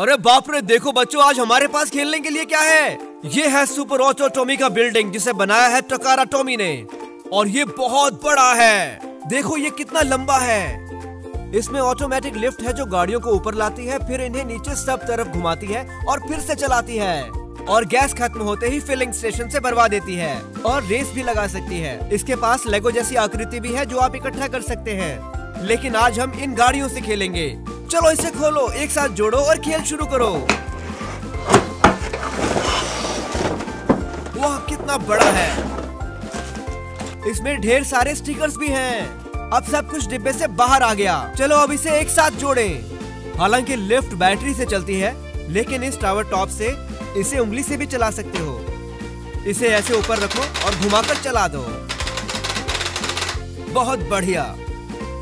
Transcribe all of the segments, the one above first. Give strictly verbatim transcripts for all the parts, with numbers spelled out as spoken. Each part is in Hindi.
अरे बाप रे, देखो बच्चों आज हमारे पास खेलने के लिए क्या है। ये है सुपर ऑटो टोमिका बिल्डिंग जिसे बनाया है टकारा टोमी ने, और ये बहुत बड़ा है। देखो ये कितना लंबा है। इसमें ऑटोमेटिक लिफ्ट है जो गाड़ियों को ऊपर लाती है, फिर इन्हें नीचे सब तरफ घुमाती है और फिर से चलाती है, और गैस खत्म होते ही फिलिंग स्टेशन से भरवा देती है, और रेस भी लगा सकती है। इसके पास लेगो जैसी आकृति भी है जो आप इकट्ठा कर सकते हैं, लेकिन आज हम इन गाड़ियों से खेलेंगे। चलो इसे खोलो, एक साथ जोड़ो और खेल शुरू करो। वाह कितना बड़ा है। इसमें ढेर सारे स्टिकर्स भी हैं। अब सब कुछ डिब्बे से बाहर आ गया। चलो अब इसे एक साथ जोड़ें। हालांकि लिफ्ट बैटरी से चलती है, लेकिन इस टावर टॉप से इसे उंगली से भी चला सकते हो। इसे ऐसे ऊपर रखो और घुमाकर चला दो। बहुत बढ़िया।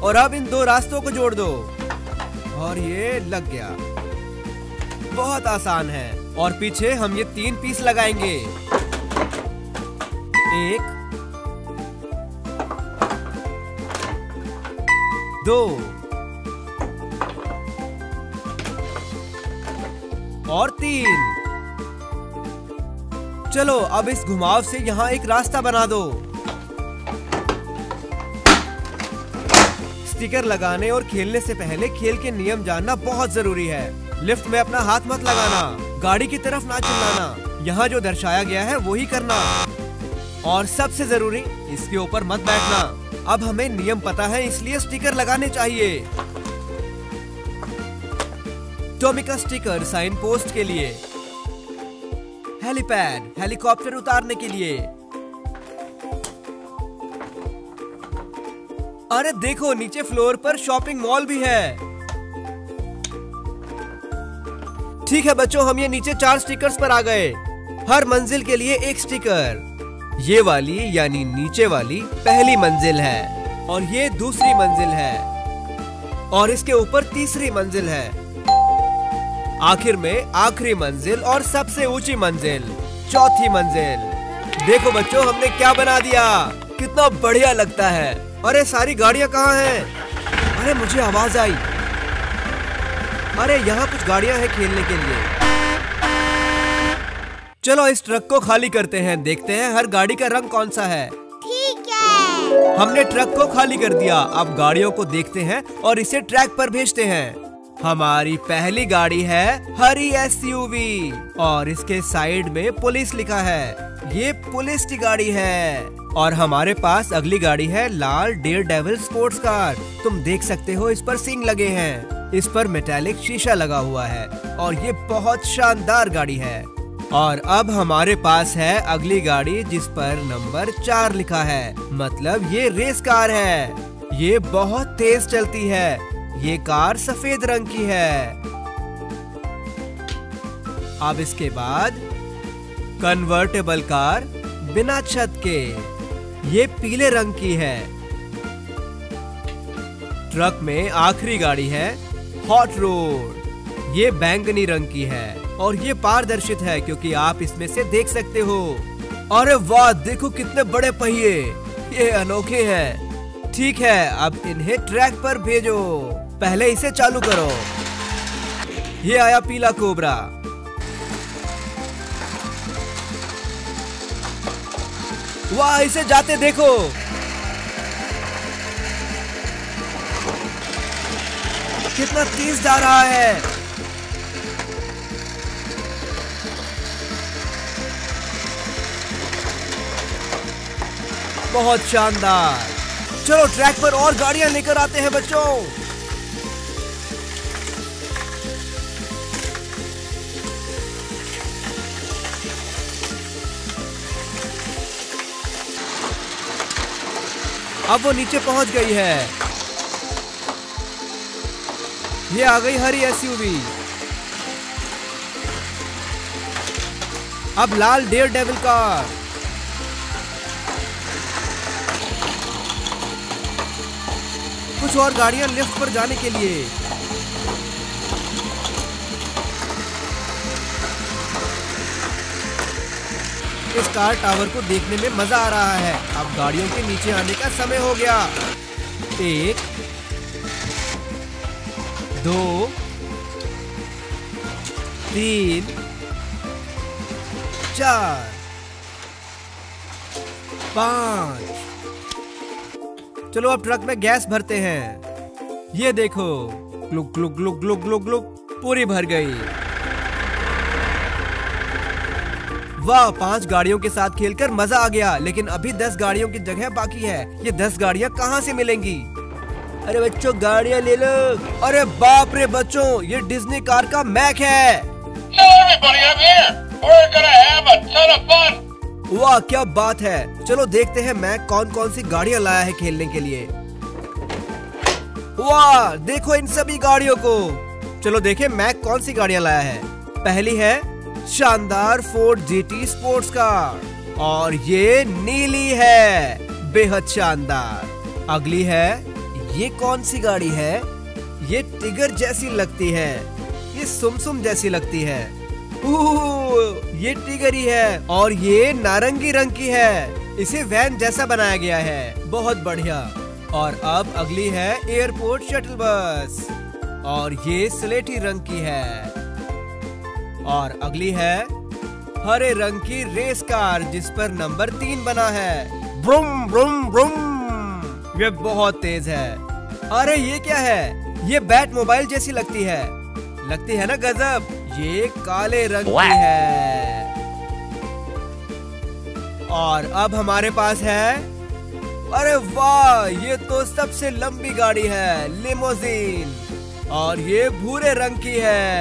और अब इन दो रास्तों को जोड़ दो, और ये लग गया। बहुत आसान है। और पीछे हम ये तीन पीस लगाएंगे, एक, दो और तीन। चलो अब इस घुमाव से यहाँ एक रास्ता बना दो। स्टिकर लगाने और खेलने से पहले खेल के नियम जानना बहुत जरूरी है। लिफ्ट में अपना हाथ मत लगाना, गाड़ी की तरफ ना चिल्लाना, यहाँ जो दर्शाया गया है वो ही करना, और सबसे जरूरी इसके ऊपर मत बैठना। अब हमें नियम पता है, इसलिए स्टिकर लगाने चाहिए। टोमिका स्टिकर साइन पोस्ट के लिए, हेलीपैड हेलीकॉप्टर उतारने के लिए। अरे देखो नीचे फ्लोर पर शॉपिंग मॉल भी है। ठीक है बच्चों, हम ये नीचे चार स्टिकर्स पर आ गए। हर मंजिल के लिए एक स्टिकर। ये वाली यानी नीचे वाली पहली मंजिल है, और ये दूसरी मंजिल है, और इसके ऊपर तीसरी मंजिल है, आखिर में आखिरी मंजिल और सबसे ऊंची मंजिल चौथी मंजिल। देखो बच्चों हमने क्या बना दिया, कितना बढ़िया लगता है। अरे सारी गाड़ियां कहाँ हैं? अरे मुझे आवाज आई। अरे यहाँ कुछ गाड़ियां हैं खेलने के लिए। चलो इस ट्रक को खाली करते हैं, देखते हैं हर गाड़ी का रंग कौन सा है। ठीक है। हमने ट्रक को खाली कर दिया। अब गाड़ियों को देखते हैं और इसे ट्रैक पर भेजते हैं। हमारी पहली गाड़ी है हरी एसयूवी, और इसके साइड में पुलिस लिखा है। ये पुलिस की गाड़ी है। और हमारे पास अगली गाड़ी है लाल डेयर डेविल स्पोर्ट्स कार। तुम देख सकते हो इस पर सींग लगे हैं, इस पर मेटालिक शीशा लगा हुआ है, और ये बहुत शानदार गाड़ी है। और अब हमारे पास है अगली गाड़ी जिस पर नंबर चार लिखा है, मतलब ये रेस कार है। ये बहुत तेज चलती है। ये कार सफेद रंग की है। अब इसके बाद कन्वर्टेबल कार बिना छत के, ये पीले रंग की है। ट्रक में आखिरी गाड़ी है हॉट रोड। ये बैंगनी रंग की है, और ये पारदर्शित है क्योंकि आप इसमें से देख सकते हो। अरे वाह देखो कितने बड़े पहिए, ये अनोखे हैं। ठीक है अब इन्हें ट्रैक पर भेजो। पहले इसे चालू करो। ये आया पीला कोबरा। वाह इसे जाते देखो। कितना तेज जा रहा है। बहुत शानदार। चलो ट्रैक पर और गाड़ियां लेकर आते हैं बच्चों। अब वो नीचे पहुंच गई है। ये आ गई हरी एसयूवी। अब लाल डेयर डेविल कार। कुछ और गाड़ियां लिफ्ट पर जाने के लिए। इस कार टावर को देखने में मजा आ रहा है। अब गाड़ियों के नीचे आने का समय हो गया। एक, दो, तीन, चार, पाँच। चलो अब ट्रक में गैस भरते हैं। ये देखो, ग्लुक ग्लुक ग्लुक ग्लुक ग्लुक ग्लुक पूरी भर गई। वाह, पांच गाड़ियों के साथ खेलकर मजा आ गया, लेकिन अभी दस गाड़ियों की जगह बाकी है। ये दस गाड़ियाँ कहाँ से मिलेंगी? अरे बच्चों, गाड़ियाँ ले लो। अरे बाप रे बच्चों, ये डिज्नी कार का मैक है। वाह, क्या बात है। चलो देखते हैं मैक कौन कौन सी गाड़ियाँ लाया है खेलने के लिए। वाह, देखो इन सभी गाड़ियों को। चलो देखें मैक कौन सी गाड़ियाँ लाया है। पहली है शानदार फोर्ड जीटी स्पोर्ट्स कार, और ये नीली है, बेहद शानदार। अगली है, ये कौन सी गाड़ी है? ये टिगर जैसी लगती है, ये सुमसुम जैसी लगती है। ओह, ये टिगर ही है, और ये नारंगी रंग की है, इसे वैन जैसा बनाया गया है, बहुत बढ़िया। और अब अगली है एयरपोर्ट शटल बस, और ये स्लेटी रंग की है। और अगली है हरे रंग की रेस कार, जिस पर नंबर तीन बना है, ब्रुम ब्रुम ब्रुम, ये बहुत तेज है। अरे ये क्या है? ये बैट मोबाइल जैसी लगती है, लगती है ना गजब। ये काले रंग की है। और अब हमारे पास है, अरे वाह, ये तो सबसे लंबी गाड़ी है, लिमोजीन, और ये भूरे रंग की है।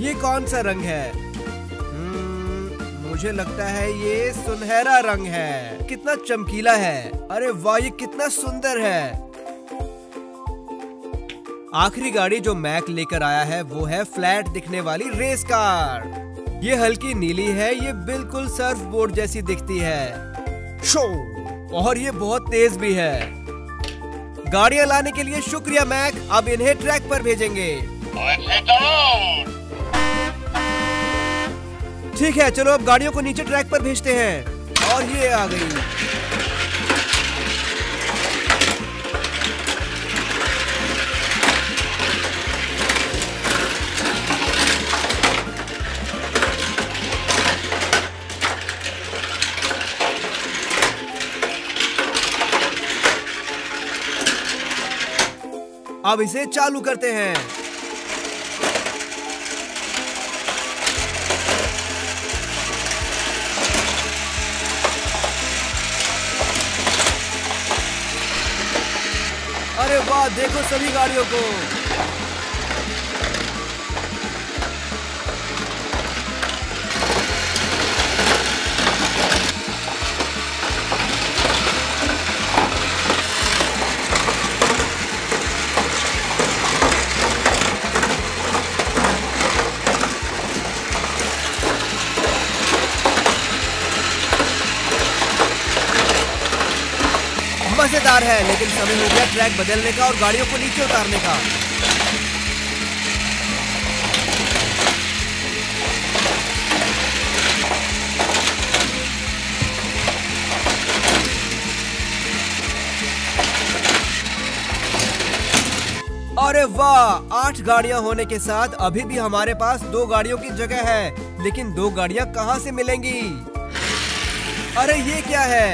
ये कौन सा रंग है? hmm, मुझे लगता है ये सुनहरा रंग है। कितना चमकीला है। अरे वाह, ये कितना सुंदर है। आखिरी गाड़ी जो मैक लेकर आया है वो है फ्लैट दिखने वाली रेस कार। ये हल्की नीली है, ये बिल्कुल सर्फ बोर्ड जैसी दिखती है, शो, और ये बहुत तेज भी है। गाड़ियां लाने के लिए शुक्रिया मैक, अब इन्हें ट्रैक पर भेजेंगे। ठीक है, चलो अब गाड़ियों को नीचे ट्रैक पर भेजते हैं। और ये आ गई। अब इसे चालू करते हैं। अरे वाह, देखो सभी गाड़ियों को। मजेदार है, लेकिन समय हो गया ट्रैक बदलने का और गाड़ियों को नीचे उतारने का। अरे वाह, आठ गाड़ियां होने के साथ अभी भी हमारे पास दो गाड़ियों की जगह है, लेकिन दो गाड़ियां कहां से मिलेंगी? अरे ये क्या है?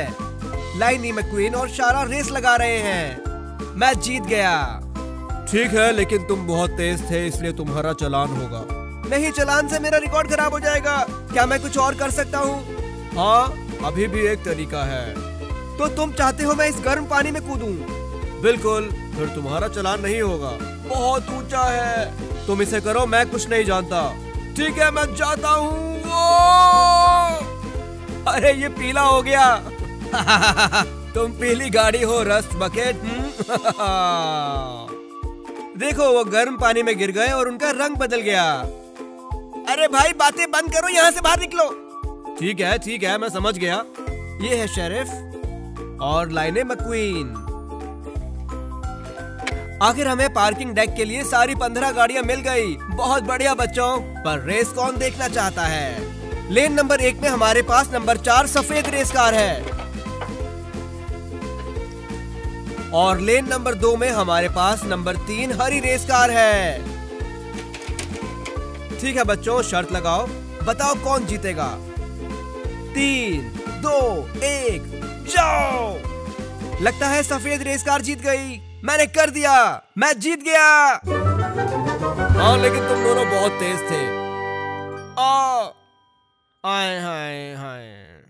लाइटनिंग मैक्वीन और शारा रेस लगा रहे हैं। मैं जीत गया। ठीक है, लेकिन तुम बहुत तेज थे, इसलिए तुम्हारा चालान होगा। नहीं, चालान से मेरा रिकॉर्ड खराब हो जाएगा। क्या मैं कुछ और कर सकता हूँ? हाँ, अभी भी एक तरीका है। तो तुम चाहते हो मैं इस गर्म पानी में कूदूं? बिल्कुल, फिर तुम्हारा चालान नहीं होगा। बहुत ऊंचा है। तुम इसे करो, मैं कुछ नहीं जानता। ठीक है, मैं जाता हूँ। अरे ये पीला हो गया। तुम पीली गाड़ी हो, रस्ट बकेट। देखो, वो गर्म पानी में गिर गए और उनका रंग बदल गया। अरे भाई, बातें बंद करो, यहाँ से बाहर निकलो। ठीक है ठीक है, मैं समझ गया। ये है शेरिफ और लाइने मैक्वीन। आखिर हमें पार्किंग डेक के लिए सारी पंद्रह गाड़ियाँ मिल गई। बहुत बढ़िया बच्चों, पर रेस कौन देखना चाहता है? लेन नंबर एक में हमारे पास नंबर चार सफेद रेस कार है, और लेन नंबर दो में हमारे पास नंबर तीन हरी रेस कार है। ठीक है बच्चों, शर्त लगाओ, बताओ कौन जीतेगा। तीन दो एक जाओ। लगता है सफेद रेस कार जीत गई। मैंने कर दिया, मैं जीत गया। हाँ लेकिन तुम दोनों बहुत तेज थे। आ, आए हाय हाय।